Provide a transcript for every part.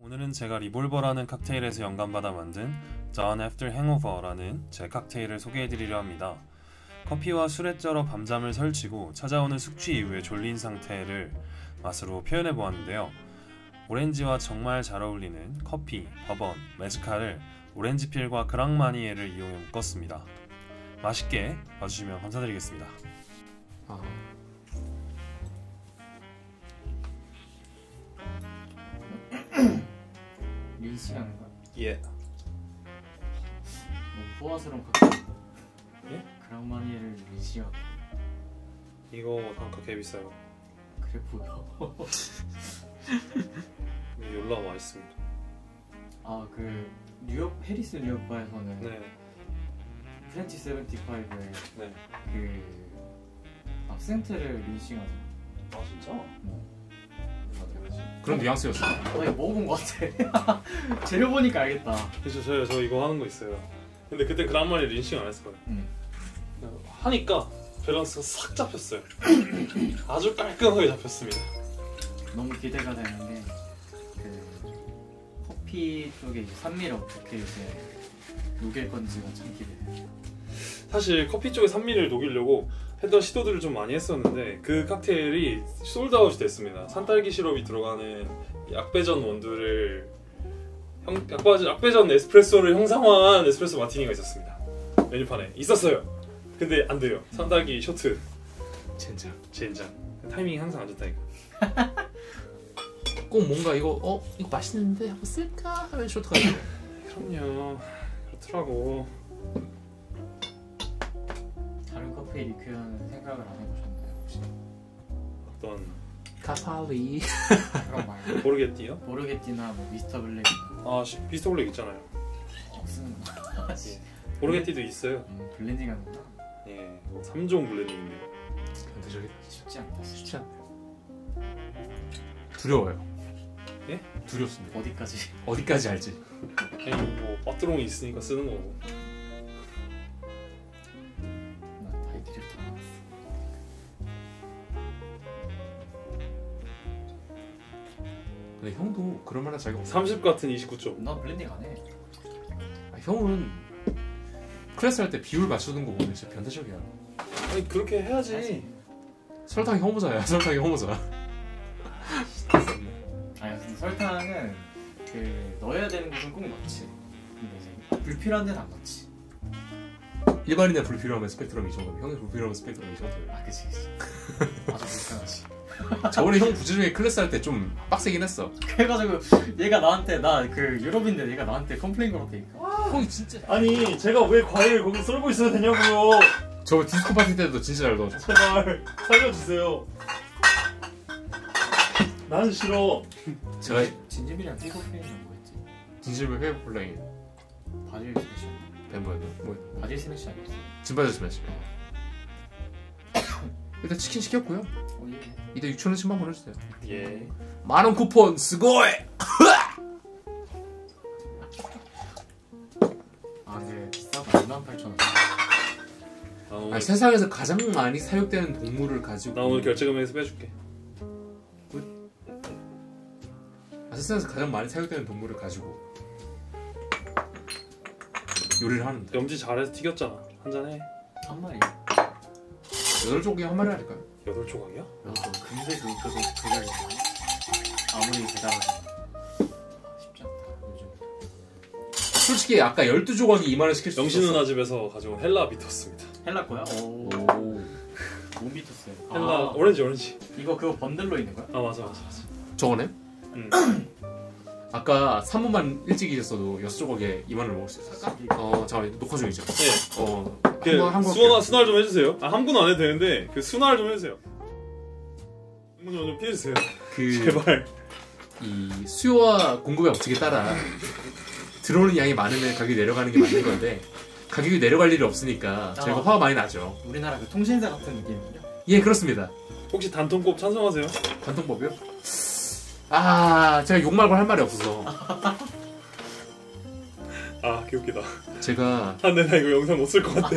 오늘은 제가 리볼버라는 칵테일에서 영감받아 만든 Dawn After Hangover라는 제 칵테일을 소개해드리려 합니다. 커피와 술에 쩔어 밤잠을 설치고 찾아오는 숙취 이후의 졸린 상태를 맛으로 표현해보았는데요. 오렌지와 정말 잘 어울리는 커피, 버번, 메즈칼을 오렌지필과 그랑마니에를 이용해 묶었습니다. 맛있게 봐주시면 감사드리겠습니다. 민씨라는 거야? 예. 너무 소화스러운 칵테일인데. 예? 그랑마니에를 민씨라고. 이거 단가 개 비싸요. 그래 보여. 연락 와 있습니다. 아, 그 뉴욕 해리스 뉴욕바에서는 네. 프렌치 75의 네. 그 압센트를 민싱하죠. 아 진짜? 네. 그런 뉘앙스였어. 아니 먹어본 것 같아. 재료 보니까 알겠다. 그쵸, 저 이거 하는 거 있어요. 근데 그때 그랑마니에 린싱 안 했을 거예요. 하니까 밸런스가 싹 잡혔어요. 아주 깔끔하게 잡혔습니다. 너무 기대가 되는 게 그 커피 쪽에 산미를 어떻게 이제 녹일 건지가 참 기대돼요. 사실 커피 쪽에 산미를 녹이려고 했던 시도들을 좀 많이 했었는데 그 칵테일이 솔드아웃이 됐습니다. 산딸기 시럽이 들어가는 약배전 원두를 약배전 에스프레소를 형상화한 에스프레소 마티니가 있었습니다. 메뉴판에 있었어요. 근데 안 돼요. 산딸기 쇼트. 젠장. 타이밍이 항상 안 좋다니까. 꼭 뭔가 이거 맛있는데 한번 쓸까 하면 쇼트가 돼요. 그럼요. 그렇더라고. 다른 커피의 리큐어는 생각을 안 해보셨나요 혹시? 어떤? 카파리 그런 말고 보르게티요? 보르게티나 뭐 미스터 블랙. 아 미스터 블랙 있잖아요. 쓰는 거. 보르게티도 있어요. 블렌딩 하는구나. 예, 3종 블렌딩인데요. 근데 저게 쉽지 않네요. 두려워요. 예? 두렵습니다. 어디까지 알지? 그냥 뭐 빠뚜롱이 있으니까 쓰는 거고. 근데 형도 그런 말할 자격 없어. 30 같은 29점. 난 블렌딩 안 해. 아, 형은 클래스 할 때 비율 맞추는 거 보면 진짜 변태적이야. 아니 그렇게 해야지. 설탕이 허무자야. 아니 근데 설탕은 그 넣어야 되는 곳은 꼭 넣지. 근데 이제 불필요한 데는 안 넣지. 일반인의 불필요함의 스펙트럼이 이 정도면 형의 불필요함의 스펙트럼이 이 정도면. 아 그치. 아주 불편하지. 저번에 형 부지중에 클래스 할 때 좀 빡세긴 했어. 그래가지고 얘가 나한테 나 그 유럽인데 얘가 나한테 컴플레인 걸었다니까. 형이 진짜 아니 제가 왜 과일 거기 썰고 있어야 되냐고요. 저 디스코 파티 때도 진짜 잘 넣었어. 제발 살려주세요. 난 싫어. 제가 진지밀이랑 페이퍼플레인이랑 뭐였지? 진지밀 페이퍼플레인 바질 스매시 뱀버에도 뭐 바질 스매시 아니었어? 진바질 스매시. 일단 치킨 시켰고요. 이따 6,000원씩만 보내주세요. 예. 10,000원 쿠폰 스고이! 아 네. 비싸고 28,000원. 오늘... 세상에서 가장 많이 사육되는 동물을 가지고 나 오늘 결제금액에서 빼줄게. 굿. 세상에서 가장 많이 사육되는 동물을 가지고 요리를 하는데 염지 잘해서 튀겼잖아. 한잔해. 한 마리야. 8조각이 한 마리 아닐까요? 8조각이야? 근데 그렇게 조각이 아무리 대단하지 쉽지 않다 요즘. 솔직히 아까 12조각이 2만원 시킬 수 있었어. 영신 누나 집에서 가져온 헬라 비터스입니다. 헬라 거야? 오. 뭔 비터스야? 헬라 아. 오렌지. 이거 그거 번들로 있는 거야? 아 맞아. 저거네? 응. 아까 3분만 일찍 잊었어도 6조각에 2만원을 먹을 수 있었어. 잠깐만 녹화 중이죠? 네. 수날 좀 해주세요. 아, 한분 안 해도 되는데 그 수날 좀 해주세요. 한분 좀 피해주세요. 그 제발. 이 수요와 공급의 법칙에 따라 들어오는 양이 많으면 가격이 내려가는 게 맞는 건데 가격이 내려갈 일이 없으니까 저희가 화가 많이 나죠. 우리나라 그 통신사 같은 느낌이요? 예 그렇습니다. 혹시 단통법 찬성하세요? 단통법이요? 아 제가 욕 말고 할 말이 없어서. 아 개웃기다. 제가 안돼 나 이거 영상 못 쓸 것 같아.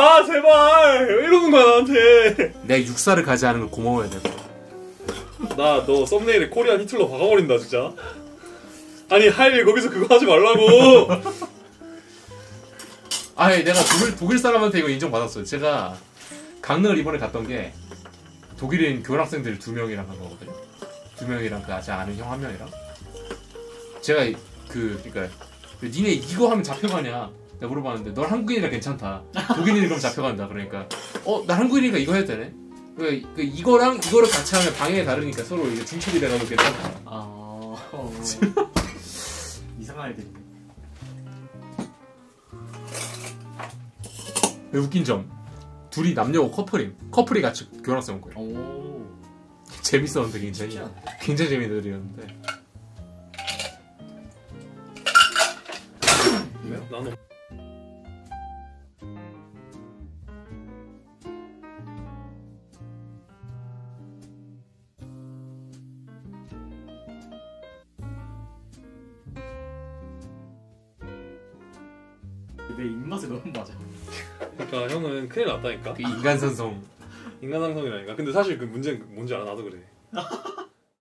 아 제발 왜 이러는 거야 나한테. 내 육사를 가지하는 걸 고마워야 돼. 나 너 썸네일에 코리안 히틀러 박아버린다 진짜. 아니 하이힐 거기서 그거 하지 말라고. 아니 내가 독일 사람한테 이거 인정받았어요. 제가 강릉을 이번에 갔던 게 독일인 교환학생들 2명이랑 간 거거든요. 2명이랑 그 아직 아는 형 1명이랑. 제가 그러니까 니네 이거 하면 잡혀가냐 내가 물어봤는데 넌 한국인이라 괜찮다. 독일인이 그럼 잡혀간다. 그러니까 나 한국인이니까 이거 해도 되네. 그 이거랑 이거를 같이 하면 방향이 다르니까 서로 이제 중첩이 돼가지고 괜찮다. 이상한 애들. 웃긴 점 둘이 남녀고 커플이 같이 교환학생 온 거예요. 재밌었는데 굉장히 재밌는 애들이었는데. 나는 내 입맛에 너무 맞아. 그러니까 형은 큰일 났다니까. 그 인간산성. 인간산성이라니까. 근데 사실 그 문제는 뭔지 알아. 나도 그래.